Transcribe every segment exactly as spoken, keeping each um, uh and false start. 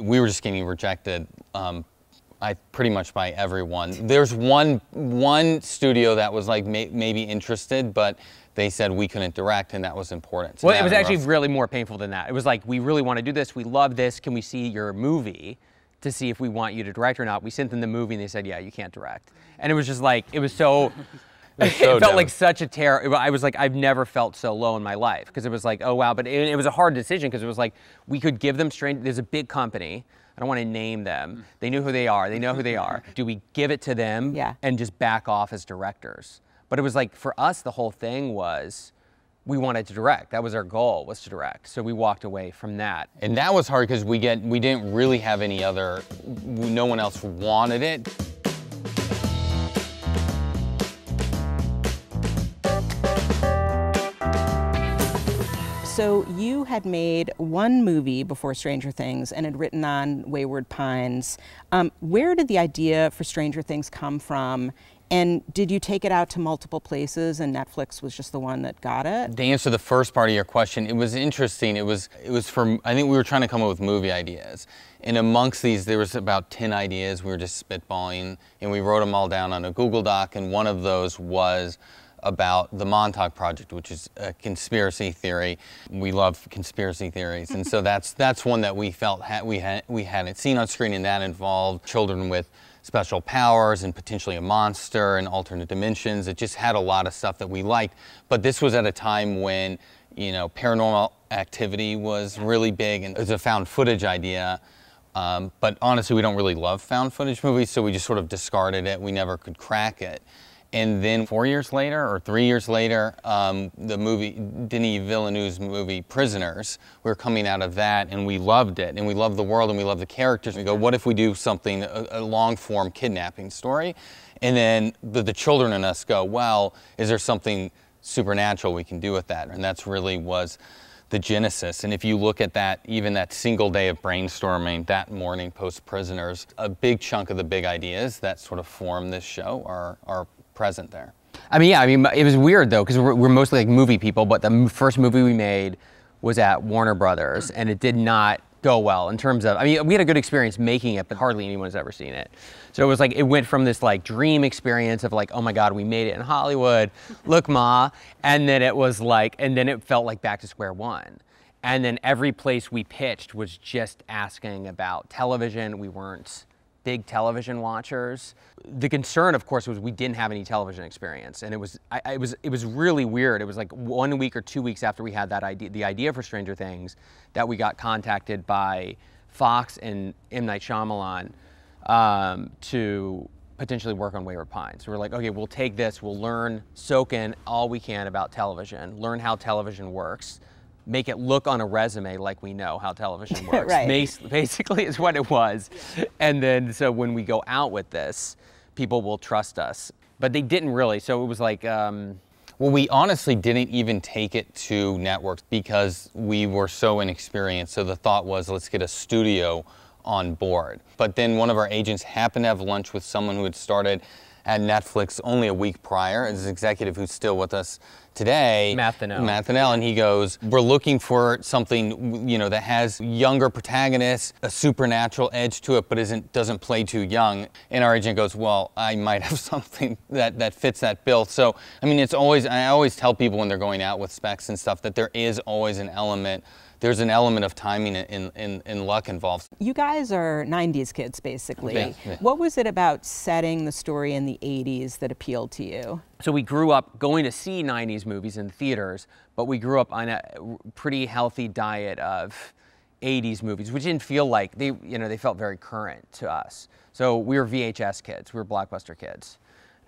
We were just getting rejected um, I pretty much by everyone. There's one, one studio that was like may, maybe interested, but they said we couldn't direct, and that was important. So well, it was actually rough. Really more painful than that. It was like, we really want to do this, we love this, can we see your movie to see if we want you to direct or not? We sent them the movie and they said, yeah, you can't direct. And it was just like, it was so, it, was so it felt dumb. Like such a terror. I was like, I've never felt so low in my life, because it was like, oh wow, but it, it was a hard decision, because it was like, we could give them Stranger, there's a big company, I don't want to name them. They knew who they are. They know who they are. Do we give it to them yeah. and just back off as directors? But it was like, for us, the whole thing was, we wanted to direct. That was our goal, was to direct. So we walked away from that. And that was hard because we get, we didn't really have any other, no one else wanted it. So you had made one movie before Stranger Things and had written on Wayward Pines. Um, where did the idea for Stranger Things come from? And did you take it out to multiple places and Netflix was just the one that got it? To answer the first part of your question, it was interesting. It was, it was from, I think we were trying to come up with movie ideas. And amongst these, there was about ten ideas we were just spitballing, and we wrote them all down on a Google Doc, and one of those was about the Montauk Project, which is a conspiracy theory. We love conspiracy theories, and so that's that's one that we felt ha we had we hadn't seen on screen, and that involved children with special powers and potentially a monster and alternate dimensions. It just had a lot of stuff that we liked. But this was at a time when, you know, paranormal activity was really big, and it was a found footage idea. Um, but honestly, we don't really love found footage movies, so we just sort of discarded it. We never could crack it. And then four years later, or three years later, um, the movie, Denis Villeneuve's movie, Prisoners, we were coming out of that, and we loved it, and we loved the world, and we loved the characters. We go, what if we do something, a, a long-form kidnapping story? And then the, the children in us go, well, is there something supernatural we can do with that? And that's really was the genesis. And if you look at that, even that single day of brainstorming, that morning post-Prisoners, a big chunk of the big ideas that sort of form this show are, are present there. I mean, yeah, I mean, it was weird though, because we're, we're mostly like movie people, but the m first movie we made was at Warner Brothers, and it did not go well in terms of, I mean, we had a good experience making it, but hardly anyone's ever seen it. So it was like, it went from this like dream experience of like, oh my God, we made it in Hollywood, look ma, and then it was like, and then it felt like back to square one. And then every place we pitched was just asking about television. We weren't big television watchers. The concern, of course, was we didn't have any television experience, and it was, I, I was, it was really weird. It was like one week or two weeks after we had that idea, the idea for Stranger Things, that we got contacted by Fox and M. Night Shyamalan um, to potentially work on Wayward Pines. So we're like, okay, we'll take this, we'll learn, soak in all we can about television, learn how television works, make it look on a resume like we know how television works. Right. Bas basically is what it was. And then, so when we go out with this, people will trust us. But they didn't really, so it was like... Um... Well, we honestly didn't even take it to networks because we were so inexperienced. So the thought was, let's get a studio on board. But then one of our agents happened to have lunch with someone who had started at Netflix only a week prior, as an executive who's still with us today. Mathanel. Mathanel, and he goes, we're looking for something, you know, that has younger protagonists, a supernatural edge to it, but isn't, doesn't play too young. And our agent goes, well, I might have something that, that fits that bill. So, I mean, it's always, I always tell people when they're going out with specs and stuff that there is always an element There's an element of timing and, and, and luck involved. You guys are nineties kids, basically. Yeah, yeah. What was it about setting the story in the eighties that appealed to you? So we grew up going to see nineties movies in theaters, but we grew up on a pretty healthy diet of eighties movies, which didn't feel like, they, you know, they felt very current to us. So we were V H S kids, we were Blockbuster kids.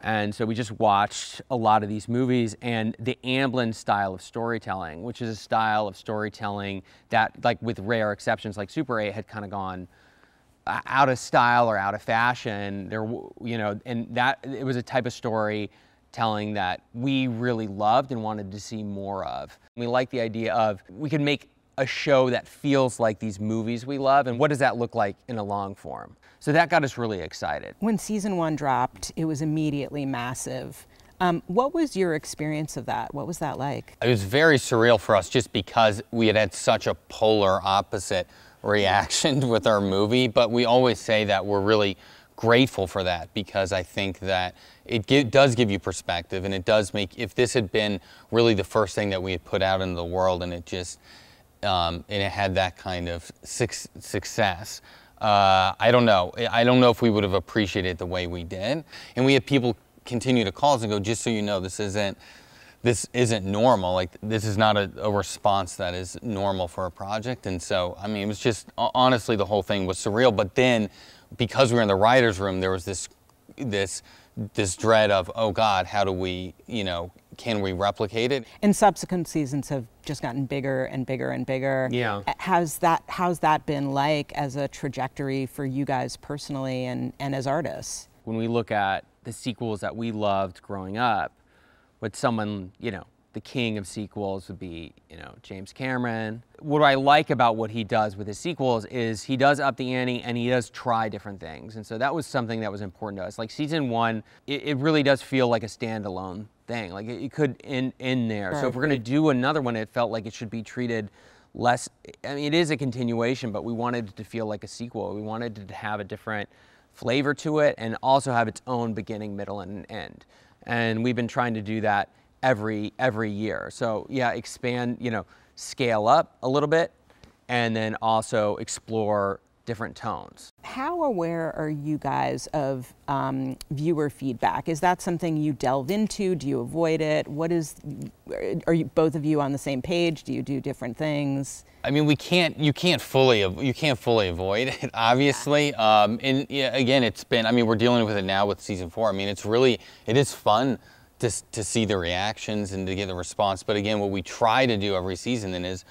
And so we just watched a lot of these movies, and the Amblin style of storytelling, which is a style of storytelling that, like with rare exceptions, like Super eight had kind of gone out of style or out of fashion. There, you know, and that it was a type of storytelling that we really loved and wanted to see more of. We liked the idea of we could make a show that feels like these movies we love, and what does that look like in a long form? So that got us really excited. When season one dropped, it was immediately massive. Um, what was your experience of that? What was that like? It was very surreal for us just because we had had such a polar opposite reaction with our movie, but we always say that we're really grateful for that, because I think that it give, does give you perspective, and it does make, if this had been really the first thing that we had put out into the world and it just, um, and it had that kind of six, success, uh, I don't know. I don't know if we would have appreciated it the way we did. And we had people continue to call us and go, just so you know, this isn't, this isn't normal. Like, this is not a, a response that is normal for a project. And so, I mean, it was just, honestly, the whole thing was surreal. But then, because we were in the writer's room, there was this, this, this dread of, oh God, how do we, you know, can we replicate it? And subsequent seasons have just gotten bigger and bigger and bigger. Yeah. How's that, how's that been like as a trajectory for you guys personally and, and as artists? When we look at the sequels that we loved growing up, with someone, you know, the king of sequels would be, you know, James Cameron. What I like about what he does with his sequels is he does up the ante and he does try different things. And so that was something that was important to us. Like season one, it, it really does feel like a standalone thing. Like it, it could end, end there. Right. So if we're gonna do another one, it felt like it should be treated less, I mean, it is a continuation, but we wanted it to feel like a sequel. We wanted it to have a different flavor to it and also have its own beginning, middle, and end. And we've been trying to do that every every year. So yeah, expand, you know, scale up a little bit, and then also explore different tones. How aware are you guys of um, viewer feedback? Is that something you delve into? Do you avoid it? What is, are you, both of you on the same page? Do you do different things? I mean, we can't, you can't fully, you can't fully avoid it, obviously. Um, and yeah, again, it's been, I mean, we're dealing with it now with season four. I mean, it's really, it is fun to, to see the reactions and to get the response. But again, what we try to do every season then is,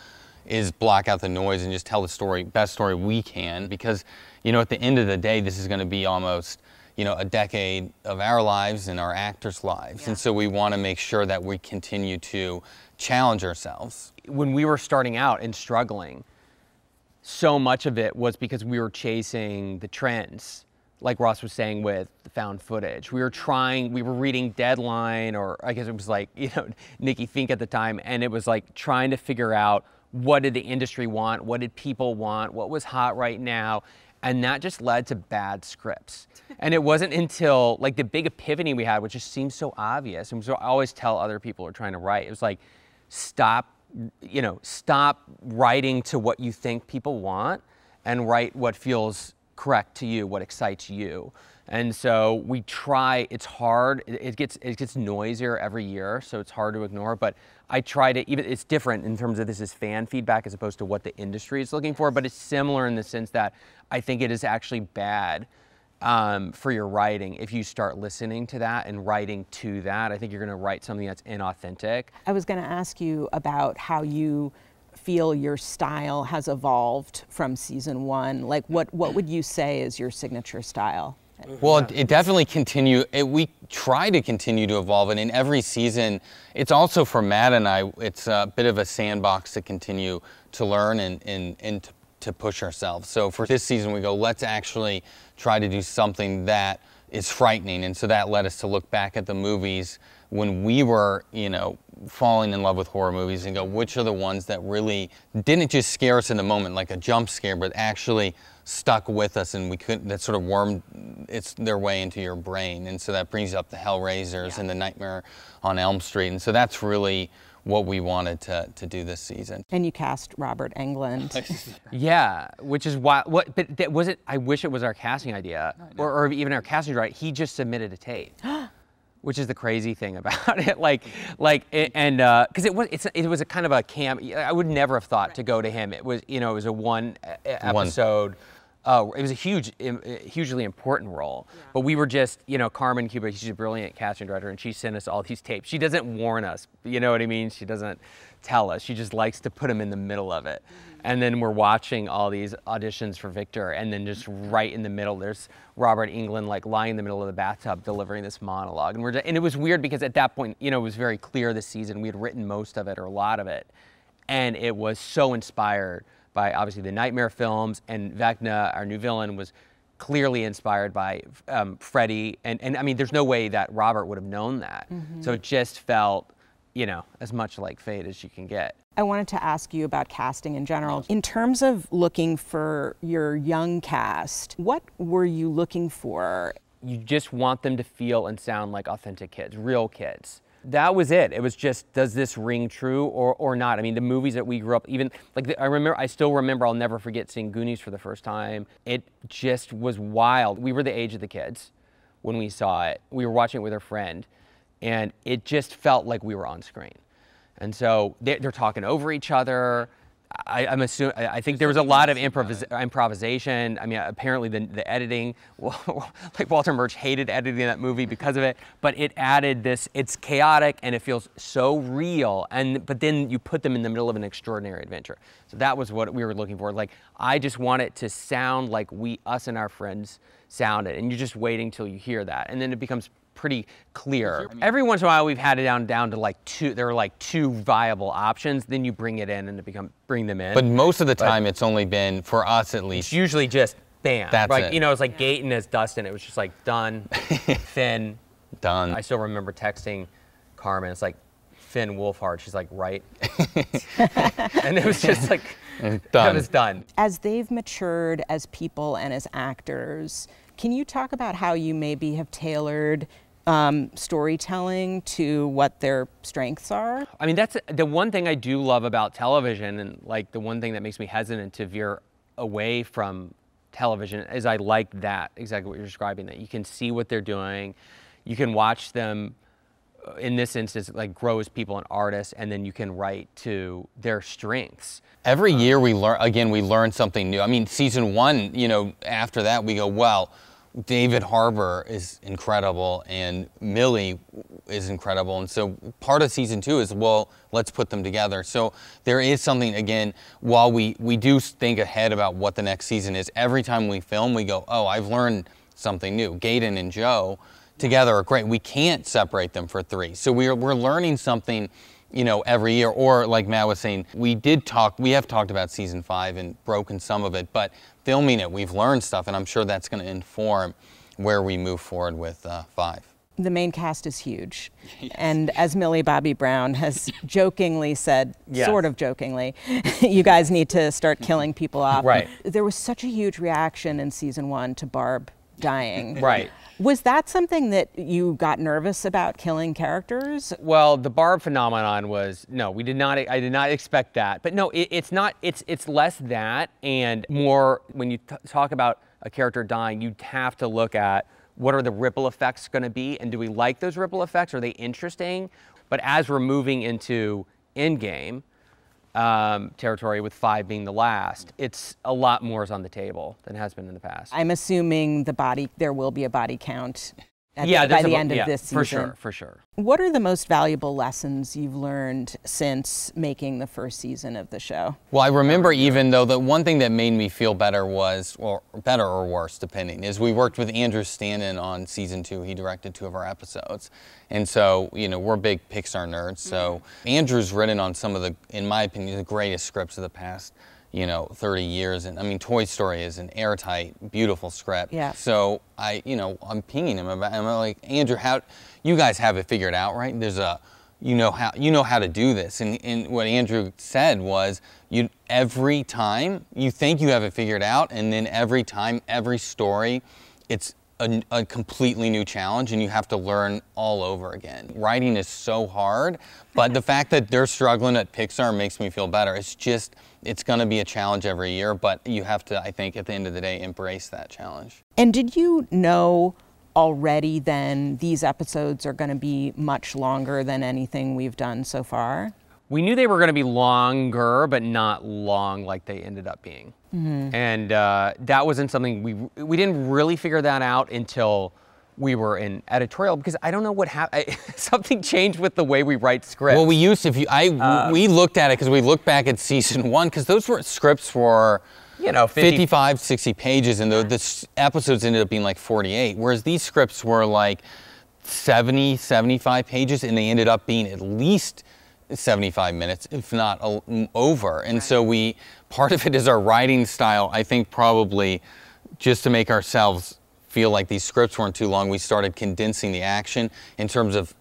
is block out the noise and just tell the story, best story we can, because, you know, at the end of the day, this is going to be almost, you know, a decade of our lives and our actors' lives. Yeah. And so we want to make sure that we continue to challenge ourselves. When we were starting out and struggling, so much of it was because we were chasing the trends, like Ross was saying with the found footage. We were trying, we were reading Deadline, or I guess it was like, you know, Nikki Fink at the time, and it was like trying to figure out what did the industry want? What did people want? What was hot right now? And that just led to bad scripts. And it wasn't until like the big epiphany we had, which just seems so obvious, and so I always tell other people who are trying to write, it was like, stop, you know, stop writing to what you think people want and write what feels correct to you, what excites you. And so we try, it's hard, it gets it gets noisier every year, so it's hard to ignore, but I try to, even it's different in terms of this is fan feedback as opposed to what the industry is looking for, but it's similar in the sense that I think it is actually bad um, for your writing if you start listening to that and writing to that. I think you're gonna write something that's inauthentic. I was gonna ask you about how you feel your style has evolved from season one. Like what, what would you say is your signature style? Well, yeah. it, it definitely continue, it, we try to continue to evolve, and in every season, it's also for Matt and I, it's a bit of a sandbox to continue to learn and, and, and to, to push ourselves. So for this season, we go, let's actually try to do something that is frightening, and so that led us to look back at the movies when we were, you know, falling in love with horror movies and go, which are the ones that really didn't just scare us in the moment, like a jump scare, but actually stuck with us, and we couldn't, that sort of wormed it's their way into your brain. And so that brings up the Hellraisers, yeah, and the Nightmare on Elm Street. And so that's really what we wanted to, to do this season. And you cast Robert Englund. Yeah, which is why, what, but that wasn't, I wish it was our casting idea, no, no. Or, or even our casting director. He just submitted a tape. Which is the crazy thing about it, like, like, it, and because uh, it was, it's, it was a kind of a cam. I would never have thought to go to him. It was, you know, it was a one episode. One. Uh, it was a huge, hugely important role. Yeah. But we were just, you know, Carmen Cuba. She's a brilliant casting director, and she sent us all these tapes. She doesn't warn us. You know what I mean? She doesn't tell us. She just likes to put them in the middle of it. Mm-hmm. And then we're watching all these auditions for Victor, and then just right in the middle, there's Robert Englund like lying in the middle of the bathtub delivering this monologue. And we're just, and it was weird because at that point, you know, it was very clear this season we had written most of it or a lot of it. And it was so inspired by obviously the Nightmare films, and Vecna, our new villain, was clearly inspired by um, Freddy. And, and I mean, there's no way that Robert would have known that. Mm-hmm. So it just felt you know, as much like fate as you can get. I wanted to ask you about casting in general. In terms of looking for your young cast, what were you looking for? You just want them to feel and sound like authentic kids, real kids. That was it. It was just, does this ring true or, or not? I mean, the movies that we grew up, even like the, I remember, I still remember, I'll never forget seeing Goonies for the first time. It just was wild. We were the age of the kids when we saw it. We were watching it with a friend and it just felt like we were on screen. And so they, they're talking over each other. I, I'm assuming, I think there was a lot of improvis improvisation. I mean, apparently the, the editing, like Walter Murch hated editing that movie because of it, but it added this, it's chaotic and it feels so real. And, but then you put them in the middle of an extraordinary adventure. So that was what we were looking for. Like, I just want it to sound like we, us and our friends sounded. And you're just waiting till you hear that. And then it becomes pretty clear. Every once in a while, we've had it down down to like two. There are like two viable options. Then you bring it in and it become bring them in. But most of the time, but it's only been for us at least. It's usually just bam. That's like, it. You know, it's like Gaten as Dustin. It was just like done, Finn. Done. I still remember texting Carmen. It's like Finn Wolfhard. She's like right, and it was just like done. That was done. As they've matured as people and as actors, can you talk about how you maybe have tailored Um, storytelling to what their strengths are? I mean, that's the one thing I do love about television, and like the one thing that makes me hesitant to veer away from television is I like that, exactly what you're describing, that you can see what they're doing, you can watch them, in this instance, like grow as people and artists, and then you can write to their strengths. Every um, year we learn, again, we learn something new. I mean, season one, you know, after that we go, well, David Harbour is incredible and Millie is incredible. And so part of season two is, well, let's put them together. So there is something, again, while we, we do think ahead about what the next season is, every time we film, we go, oh, I've learned something new. Gaten and Joe together are great. We can't separate them for three. So we're, we're learning something, you know, every year. Or like Matt was saying, we did talk, we have talked about season five and broken some of it, but filming it, we've learned stuff, and I'm sure that's going to inform where we move forward with uh, five. The main cast is huge. Yes. And as Millie Bobby Brown has jokingly said, yes, sort of jokingly, you guys need to start killing people off. Right. There was such a huge reaction in season one to Barb dying. Right. Was that something that you got nervous about, killing characters? Well, the Barb phenomenon was, no, we did not, I did not expect that. But no, it, it's not, it's, it's less that and more when you t talk about a character dying, you have to look at what are the ripple effects gonna be and do we like those ripple effects? Are they interesting? But as we're moving into endgame Um, territory, with five being the last, it's a lot more is on the table than has been in the past. I'm assuming the body, there will be a body count at yeah, the, by the a, end yeah, of this season. For sure, for sure. What are the most valuable lessons you've learned since making the first season of the show? Well, I remember even though the one thing that made me feel better was, or better or worse, depending, is we worked with Andrew Stanton on season two. He directed two of our episodes. And so, you know, we're big Pixar nerds. So mm-hmm. Andrew's written on some of the, in my opinion, the greatest scripts of the past, you know, thirty years. And I mean, Toy Story is an airtight, beautiful script. Yeah. So I, you know, I'm pinging him about, I'm like, Andrew, how, you guys have it figured out, right? There's a, you know how, you know how to do this. And, and what Andrew said was, you, every time you think you have it figured out, and then every time, every story, it's A, a completely new challenge and you have to learn all over again. Writing is so hard, but the fact that they're struggling at Pixar makes me feel better. It's just, it's gonna be a challenge every year, but you have to, I think, at the end of the day, embrace that challenge. And did you know already then these episodes are gonna be much longer than anything we've done so far? We knew they were gonna be longer, but not long like they ended up being. Mm-hmm. And uh, that wasn't something, we we didn't really figure that out until we were in editorial, because I don't know what happened, something changed with the way we write scripts. Well, we used, if you, I, uh, we looked at it, because we looked back at season one, because those were scripts for, you know, fifty, fifty-five, sixty pages, and the, the episodes ended up being like forty-eight, whereas these scripts were like seventy, seventy-five pages, and they ended up being at least seventy-five minutes, if not over. And right. So we, part of it is our writing style. I think probably just to make ourselves feel like these scripts weren't too long, we started condensing the action in terms of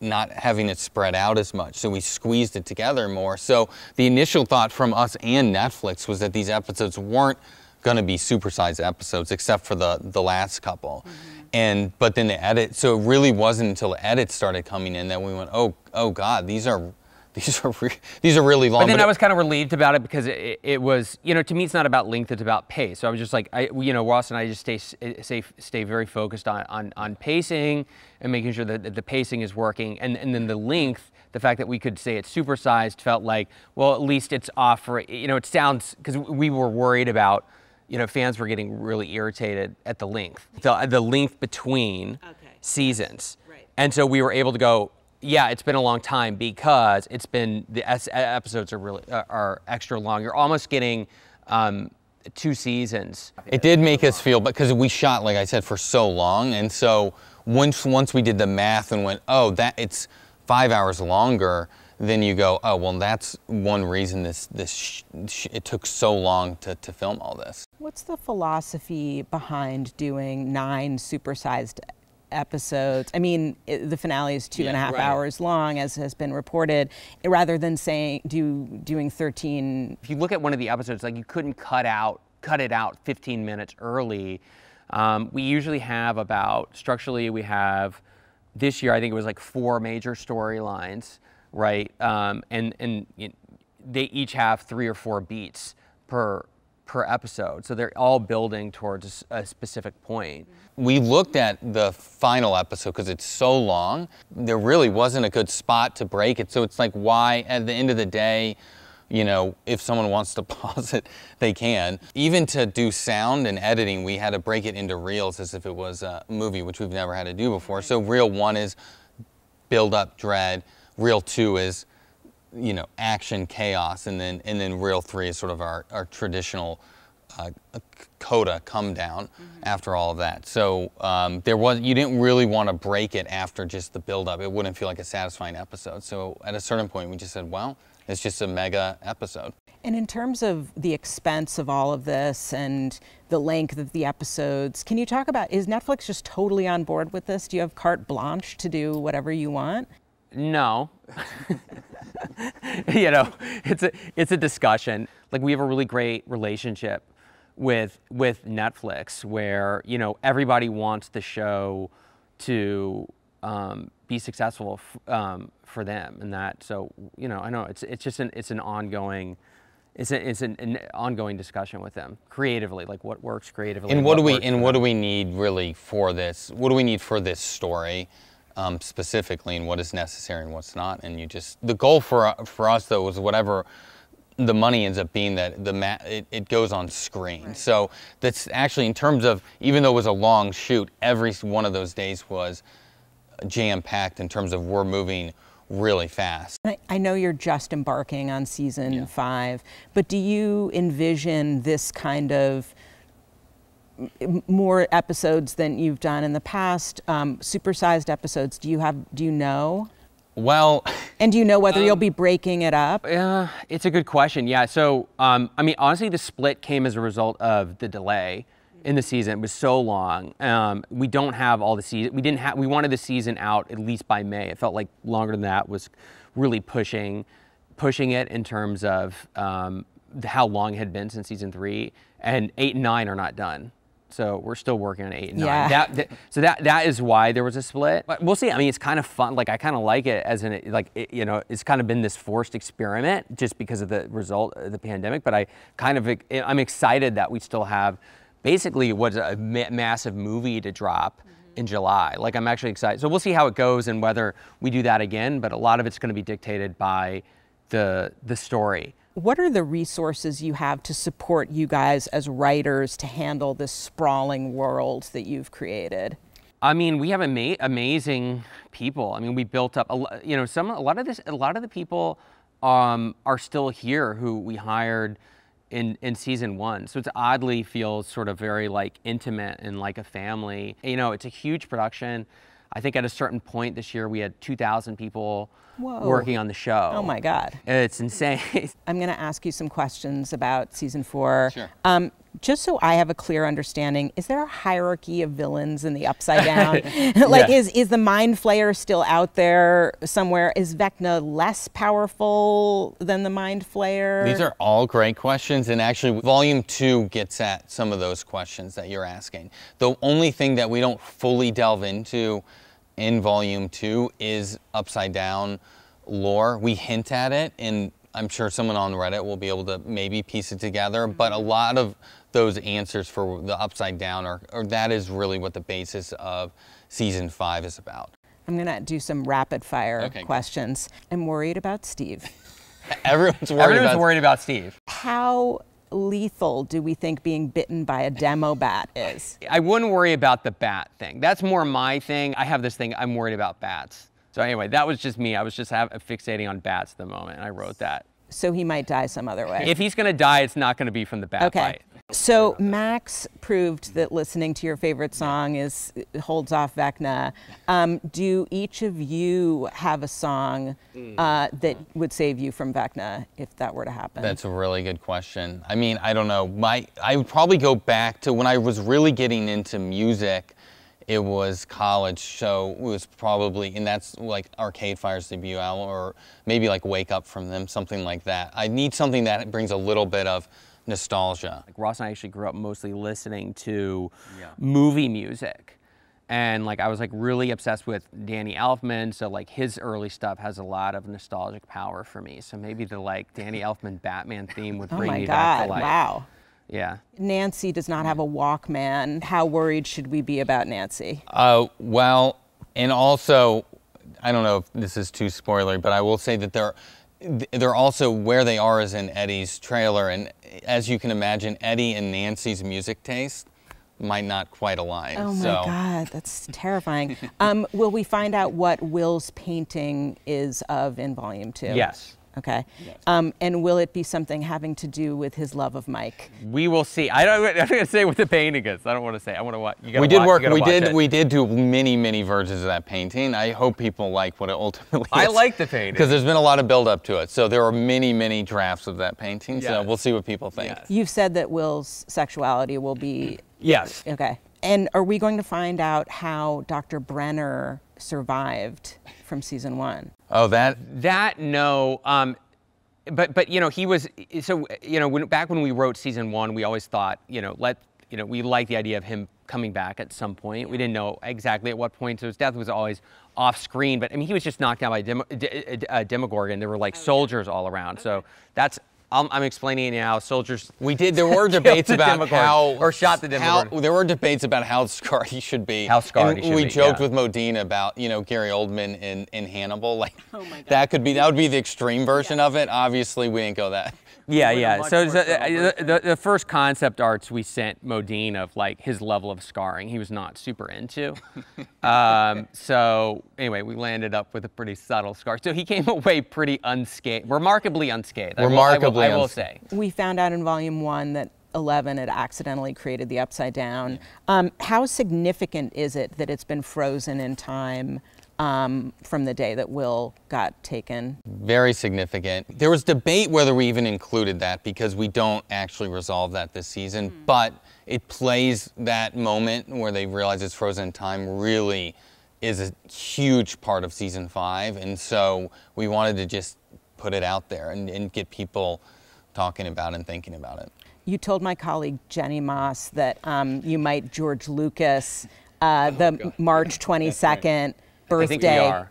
not having it spread out as much, so we squeezed it together more. So the initial thought from us and Netflix was that these episodes weren't going to be supersized episodes, except for the the last couple. Mm-hmm. And but then the edit, so it really wasn't until the edits started coming in that we went, oh oh God, these are these are re these are really long. But then but I was kind of relieved about it because it, it was, you know, to me it's not about length, it's about pace. So I was just like, I you know, Ross and I just stay stay stay very focused on on, on pacing and making sure that the pacing is working, and and then the length. The fact that we could say it's supersized felt like, well, at least it's offering, you know, it sounds, because we were worried about, you know, fans were getting really irritated at the length, the, the length between okay. seasons. Right. And so we were able to go, yeah, it's been a long time because it's been, the S episodes are really, are extra long. You're almost getting, um, two seasons. It did make us feel, because we shot, like I said, for so long. And so once, once we did the math and went, oh, that it's, five hours longer, then you go, oh, well, that's one reason this, this sh sh it took so long to, to film all this. What's the philosophy behind doing nine supersized episodes? I mean, it, the finale is two yeah, and a half right. hours long, as has been reported, rather than saying, do doing thirteen. If you look at one of the episodes, like you couldn't cut out, cut it out fifteen minutes early. Um, we usually have about, structurally we have, this year, I think it was like four major storylines, right? Um, and and you know, they each have three or four beats per per episode, so they're all building towards a specific point. We looked at the final episode because it's so long. There really wasn't a good spot to break it, so it's like, why? At the end of the day, you know, if someone wants to pause it, they can. Even to do sound and editing, we had to break it into reels as if it was a movie, which we've never had to do before. So reel one is build up dread, reel two is, you know, action chaos, and then and then reel three is sort of our, our traditional uh, coda come down mm-hmm. after all of that. So um, there was, you didn't really want to break it after just the build up. It wouldn't feel like a satisfying episode. So at a certain point, we just said, well, it's just a mega episode. And in terms of the expense of all of this and the length of the episodes, can you talk about, is Netflix just totally on board with this? Do you have carte blanche to do whatever you want? No. You know, it's a, it's a discussion. Like, we have a really great relationship with, with Netflix where, you know, everybody wants the show to um, be successful f um, for them, and that, so, you know, I know it's it's just an it's an ongoing it's a, it's an, an ongoing discussion with them creatively, like what works creatively. And what do we and what do we need really for this? What do we need for this story um, specifically, and what is necessary and what's not? And you just, the goal for for us though was whatever the money ends up being, that the ma it, it goes on screen. Right. So that's actually, in terms of, even though it was a long shoot, every one of those days was jam-packed in terms of we're moving really fast. I, I know you're just embarking on season yeah. five, but do you envision this kind of more episodes than you've done in the past, um, supersized episodes? Do you have? Do you know? Well, and do you know whether um, you'll be breaking it up? Yeah, uh, it's a good question. Yeah. So, um, I mean, honestly, the split came as a result of the delay in the season. It was so long. Um, we don't have all the season. We didn't have. We wanted the season out at least by May. It felt like longer than that was really pushing, pushing it in terms of um, the, how long it had been since season three. And eight and nine are not done, so we're still working on eight and yeah. nine. That, that, so that that is why there was a split. But we'll see. I mean, it's kind of fun. Like, I kind of like it as an like it, you know, it's kind of been this forced experiment just because of the result of the pandemic. But I kind of I'm excited that we still have. Basically, it was a ma massive movie to drop mm-hmm. in July. Like, I'm actually excited. So we'll see how it goes and whether we do that again, but a lot of it's going to be dictated by the, the story. What are the resources you have to support you guys as writers to handle this sprawling world that you've created? I mean, we have ama amazing people. I mean, we built up, a, you know, some, a lot of this, a lot of the people um, are still here who we hired In, in season one. So it's oddly feels sort of very like intimate and like a family. You know, it's a huge production. I think at a certain point this year we had two thousand people Whoa. Working on the show. Oh my God. It's insane. I'm gonna ask you some questions about season four. Sure. Um, just so I have a clear understanding, is there a hierarchy of villains in the Upside Down? Like, yeah. is, is the Mind Flayer still out there somewhere? Is Vecna less powerful than the Mind Flayer? These are all great questions, and actually volume two gets at some of those questions that you're asking. The only thing that we don't fully delve into in volume two is Upside Down lore. We hint at it, and I'm sure someone on Reddit will be able to maybe piece it together, but a lot of those answers for the Upside Down are, or that is really what the basis of season five is about. I'm gonna do some rapid fire okay. questions. I'm worried about Steve. Everyone's worried Everyone's about worried about Steve. How lethal do we think being bitten by a demo bat is? I wouldn't worry about the bat thing. That's more my thing. I have this thing, I'm worried about bats. So anyway, that was just me. I was just have, fixating on bats at the moment, and I wrote that. So he might die some other way. If he's gonna die, it's not gonna be from the bat okay. bite. So Max proved that listening to your favorite song is holds off Vecna. Um, do each of you have a song uh, that would save you from Vecna if that were to happen? That's a really good question. I mean, I don't know. My, I would probably go back to when I was really getting into music. It was college, so it was probably, and that's like Arcade Fire's debut album, or maybe like Wake Up from them, something like that. I need something that brings a little bit of nostalgia. Like Ross and I actually grew up mostly listening to yeah. movie music. And like I was like really obsessed with Danny Elfman, so like his early stuff has a lot of nostalgic power for me. So maybe the like Danny Elfman Batman theme would bring oh me God, back to life. Wow. Yeah. Nancy does not have a Walkman. How worried should we be about Nancy? Uh, well, and also, I don't know if this is too spoilery, but I will say that they're, they're also where they are is in Eddie's trailer. And as you can imagine, Eddie and Nancy's music taste might not quite align. Oh my so. God, that's terrifying. Um, will we find out what Will's painting is of in volume two? Yes. Okay, um, and will it be something having to do with his love of Mike? We will see. I don't. I'm gonna say what the painting is. I don't want to say. I want to watch. You gotta we did watch, work. You we did. It. We did do many, many versions of that painting. I hope people like what it ultimately. I is. like the painting because there's been a lot of build up to it. So there are many, many drafts of that painting. Yes. So we'll see what people think. Yes. You've said that Will's sexuality will be. Yes. Okay. And are we going to find out how Doctor Brenner survived from season one? Oh, that that no, um, but but you know he was so you know when back when we wrote season one, we always thought you know let you know we liked the idea of him coming back at some point. We didn't know exactly at what point, so his death was always off screen. But I mean he was just knocked down by a, Demo, a, a Demogorgon. There were like okay. soldiers all around, okay. so that's. I'm, I'm explaining it now. Soldiers. We did. There were debates about Demogorgon, how or shot the Demogorgon. How, there were debates about how scarred he should be. How scarred and he should we be. We joked yeah. with Modine about you know Gary Oldman in, in Hannibal. Like oh my God. that could be that would be the extreme version yeah. of it. Obviously, we didn't go that. Yeah, we yeah. So, so uh, the, the first concept arts we sent Modine of like his level of scarring, he was not super into. um, so anyway, we landed up with a pretty subtle scar. So he came away pretty unscathed, remarkably unscathed. Remarkably. I will say. We found out in volume one that Eleven had accidentally created the Upside Down. Um, how significant is it that it's been frozen in time um, from the day that Will got taken? Very significant. There was debate whether we even included that because we don't actually resolve that this season, mm. but it plays that moment where they realize it's frozen in time really is a huge part of season five. And so we wanted to just put it out there and, and get people talking about and thinking about it. You told my colleague Jenny Moss that um, you might George Lucas uh, oh, the God. March twenty-second right. birthday. I think we are.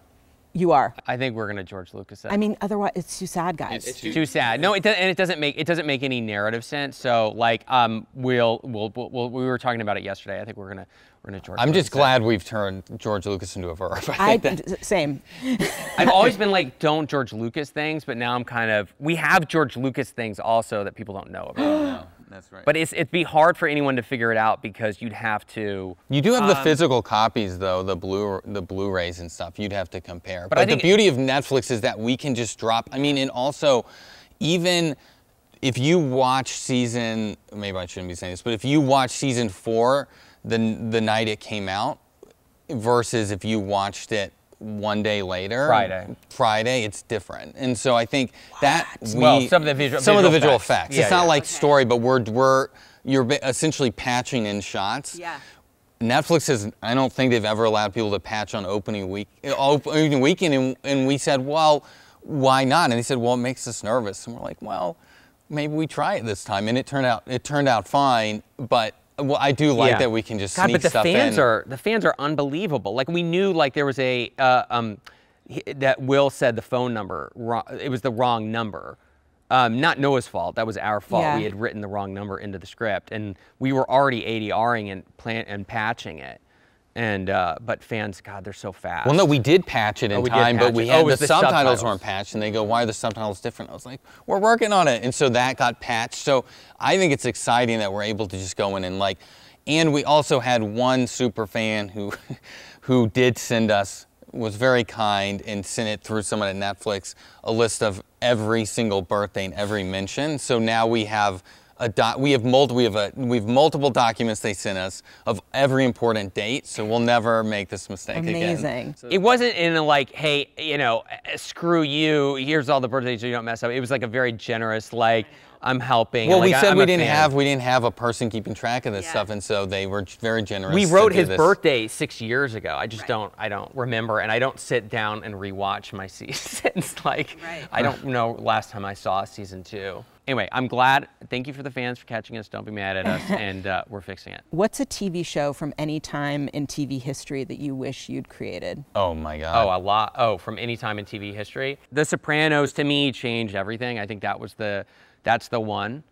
You are. I think we're gonna George Lucas that. I mean, otherwise it's too sad, guys. It's, it's too, too sad. No, it doesn't, and it doesn't make it doesn't make any narrative sense. So like, um, we'll, we'll we'll we were talking about it yesterday. I think we're gonna we're gonna George. I'm Lucas just glad that. We've turned George Lucas into a verb. I think I, that. Same. I've always been like, don't George Lucas things, but now I'm kind of we have George Lucas things also that people don't know about. No, that's right. But it's it'd be hard for anyone to figure it out because you'd have to. You do have um, the physical copies though, the blue the Blu-rays and stuff. You'd have to compare. But, but I think the beauty of Netflix is that we can just drop, I mean, and also, even if you watch season, maybe I shouldn't be saying this, but if you watch season four, the, the night it came out, versus if you watched it one day later. Friday. Friday, it's different. And so I think what? that we- Well, some of the visual, some visual, of the visual effects. effects. Yeah, it's yeah. not like okay. story, but we're, we're you're essentially patching in shots. Yeah. Netflix has, I don't think they've ever allowed people to patch on opening week, opening weekend, and, and we said, well, why not? And they said, well, it makes us nervous. And we're like, well, maybe we try it this time. And it turned out, it turned out fine, but well, I do like yeah. that we can just God, sneak but the stuff fans in. Are, the fans are unbelievable. Like, we knew, like, there was a, uh, um, that Will said the phone number, wrong, it was the wrong number. Um, not Noah's fault, that was our fault. Yeah. We had written the wrong number into the script, and we were already A D R-ing and plant and patching it. And uh, but fans, God, they're so fast. Well, no, we did patch it in oh, time, but we had oh, the, the subtitles, subtitles weren't patched, and they go, "Why are the subtitles different?" I was like, "We're working on it," and so that got patched. So I think it's exciting that we're able to just go in and like, and we also had one super fan who, who did send us. Was very kind and sent it through someone at Netflix, a list of every single birthday and every mention. So now we have a doc, we have multiple we have a we have multiple documents they sent us of every important date. So we'll never make this mistake Amazing. Again. Amazing. It wasn't in a like, hey, you know, screw you. Here's all the birthdays so you don't mess up. It was like a very generous like. I'm helping. Well, like, we said I'm we didn't fan. have we didn't have a person keeping track of this yeah. stuff, and so they were very generous. We wrote his this. birthday six years ago. I just right. don't I don't remember, and I don't sit down and rewatch my seasons. Like right. I don't know last time I saw season two. Anyway, I'm glad. Thank you for the fans for catching us. Don't be mad at us, and uh, we're fixing it. What's a T V show from any time in T V history that you wish you'd created? Oh my God. Oh, a lot. Oh, from any time in T V history, The Sopranos to me changed everything. I think that was the. That's the one.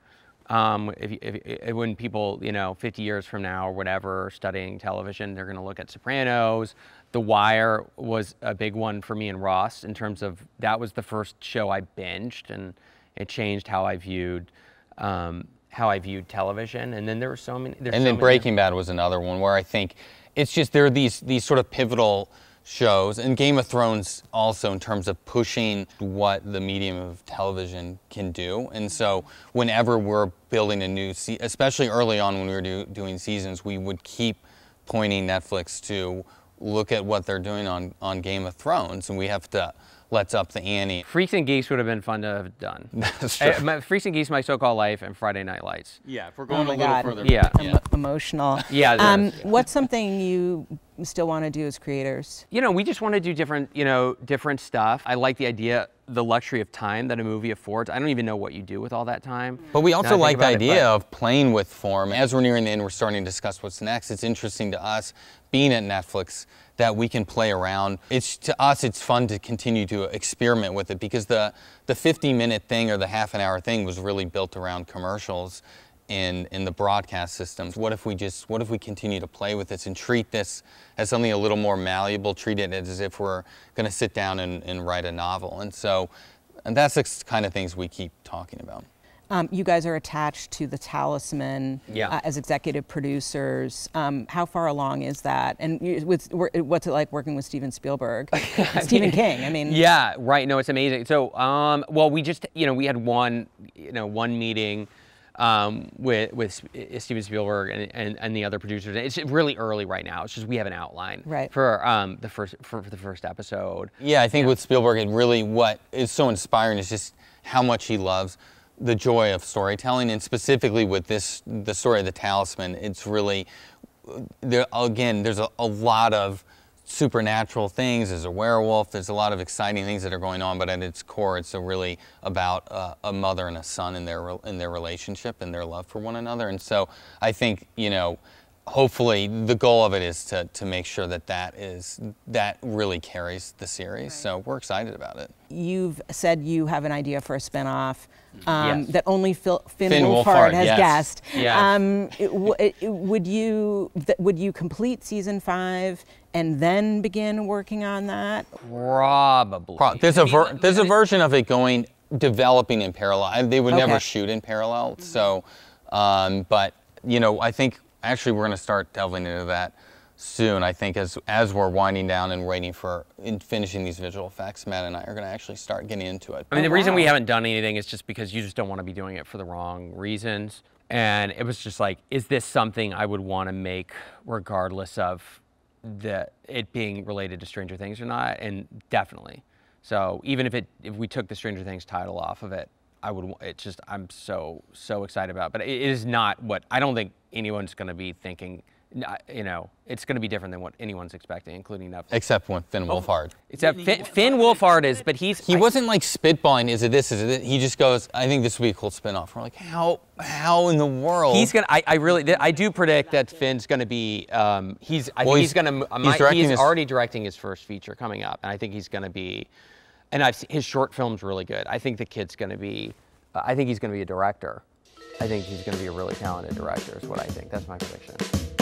Um, if, if, when people, you know, fifty years from now or whatever, studying television, they're going to look at Sopranos. The Wire was a big one for me and Ross in terms of that was the first show I binged, and it changed how I viewed um, how I viewed television. And then there were so many. And so then many Breaking Bad was another one where I think it's just there are these these sort of pivotal. shows, and Game of Thrones also in terms of pushing what the medium of television can do. And so whenever we're building a new, se especially early on when we were do doing seasons, we would keep pointing Netflix to look at what they're doing on, on Game of Thrones, and we have to let's up the ante. Freaks and Geeks would have been fun to have done. That's true. I, my, Freaks and Geeks, My So-Called Life, and Friday Night Lights. Yeah, if we're going oh a God. little further. Yeah. Em yeah. Emotional. Yeah, um, yeah. What's something you still want to do as creators? You know, we just want to do different, you know, different stuff. I like the idea, the luxury of time that a movie affords. I don't even know what you do with all that time. But we also like the idea it, of playing with form. As we're nearing the end, we're starting to discuss what's next. It's interesting to us, being at Netflix, that we can play around. It's, to us, it's fun to continue to experiment with it because the fifty minute thing or the half an hour thing was really built around commercials in, in the broadcast systems. What if we just, what if we continue to play with this and treat this as something a little more malleable, treat it as if we're gonna sit down and, and write a novel. And so, and that's the kind of things we keep talking about. Um, you guys are attached to The Talisman yeah. uh, as executive producers. Um, how far along is that? And you, with, what's it like working with Steven Spielberg? Stephen mean, King, I mean. Yeah, right, no, it's amazing. So, um, well, we just, you know, we had one, you know, one meeting um, with, with Steven Spielberg and, and, and the other producers. It's really early right now. It's just, we have an outline right. for, um, the first, for, for the first episode. Yeah, I think yeah. with Spielberg, it really, what is so inspiring is just how much he loves the joy of storytelling, and specifically with this, the story of The Talisman, it's really, there, again, there's a, a lot of supernatural things, there's a werewolf, there's a lot of exciting things that are going on, but at its core, it's a really about uh, a mother and a son and their, and their relationship and their love for one another. And so I think, you know, hopefully the goal of it is to, to make sure that that, is, that really carries the series. Right. So we're excited about it. You've said you have an idea for a spinoff um, yes. that only Phil, Finn, Finn Wolfhard has yes. guessed. Yes. Um, it, it, it, would, you, would you complete season five and then begin working on that? Probably. Pro there's, a ver there's a version of it going, developing in parallel. They would okay. never shoot in parallel. Mm-hmm. So, um, but, you know, I think actually, we're going to start delving into that soon. I think as as we're winding down and waiting for in finishing these visual effects, Matt and I are going to actually start getting into it. I mean, the reason we haven't done anything is just because you just don't want to be doing it for the wrong reasons. And it was just like, is this something I would want to make regardless of the it being related to Stranger Things or not? And definitely. So even if it if we took the Stranger Things title off of it, I would, it's just, I'm so, so excited about it. But it is not what, I don't think anyone's going to be thinking, you know, it's going to be different than what anyone's expecting, including Netflix. Except when Finn oh, Wolfhard. Except Finn, Finn Wolfhard is, but he's... He I, wasn't like spitballing, is it this, is it this? He just goes, I think this week will spin off. We're like, how, how in the world? He's going to, I really, I do predict that Finn's going to be, um, he's, I well, think he's, he's going to, he's, he's already his, directing his first feature coming up, and I think he's going to be, and I've seen, his short film's really good. I think the kid's going to be, uh, I think he's going to be a director. I think he's going to be a really talented director is what I think. That's my prediction.